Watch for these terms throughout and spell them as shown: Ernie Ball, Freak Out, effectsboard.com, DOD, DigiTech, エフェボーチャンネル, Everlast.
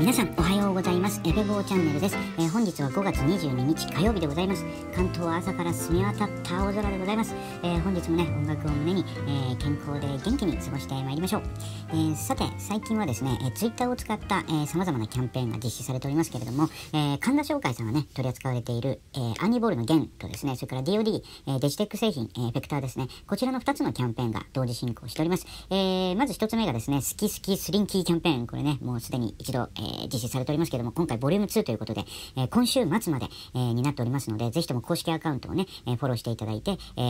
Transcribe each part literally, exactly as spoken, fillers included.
皆さんおはようございます。エベボーチャンネルです。えー、本日はごがつにじゅうににち火曜日でございます。関東は朝から澄み渡った青空でございます。えー、本日もね音楽を胸に、えー、健康で元気に過ごしてまいりましょう。えー、さて最近はですね、えー、ツイッター を使ったさまざまなキャンペーンが実施されておりますけれども、えー、神田商会さんがね取り扱われている、えー、アニボールの弦とですね、それから ディーオーディー、えー、デジテック製品、えー、ベクターですね、こちらのふたつのキャンペーンが同時進行しております。えー、まずひとつめがですね、好き好きスリンキーキャンペーン、これねもうすでに一度、えー実施されておりますけれども、今回ボリュームツーということで、えー、今週末まで、えー、になっておりますので、ぜひとも公式アカウントをね、えー、フォローしていただいて、え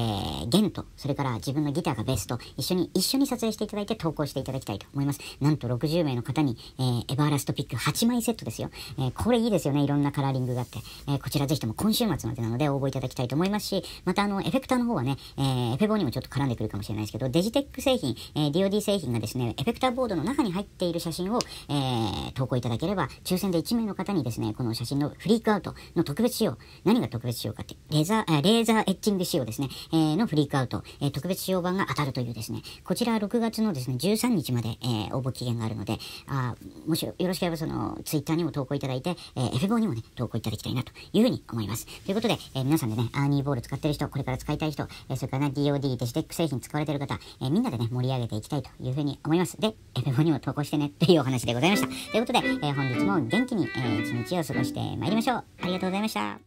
ー、弦とそれから自分のギターかベースと一緒に一緒に撮影していただいて投稿していただきたいと思います。なんとろくじゅうめいの方に、えー、エバーラストピックはちまいセットですよ。えー、これいいですよね、いろんなカラーリングがあって、えー、こちらぜひとも今週末までなので応募いただきたいと思いますし、またあのエフェクターの方はね、えー、エフェボにもちょっと絡んでくるかもしれないですけど、デジテック製品、えー、ディーオーディー 製品がですねエフェクターボードの中に入っている写真を、えー、投稿いただきいただければ抽選でいちめいの方にですね、この写真のフリークアウトの特別仕様、何が特別仕様かってレーザー、レーザーエッチング仕様ですね、えー、のフリークアウト、えー、特別仕様版が当たるというですね、こちらろくがつのですねじゅうさんにちまで、えー、応募期限があるので、あもしよろしければそのツイッターにも投稿いただいて、えー、エフエフオー にもね投稿いただきたいなというふうに思います。ということで、えー、皆さんでねアーニーボール使ってる人、これから使いたい人、えー、それから、ね、ディーオーディー デジテック製品使われてる方、えー、みんなでね盛り上げていきたいというふうに思います。で エフエフオー にも投稿してねというお話でございました。ということで、えー、本日も元気に一日を過ごしてまいりましょう。ありがとうございました。